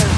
over.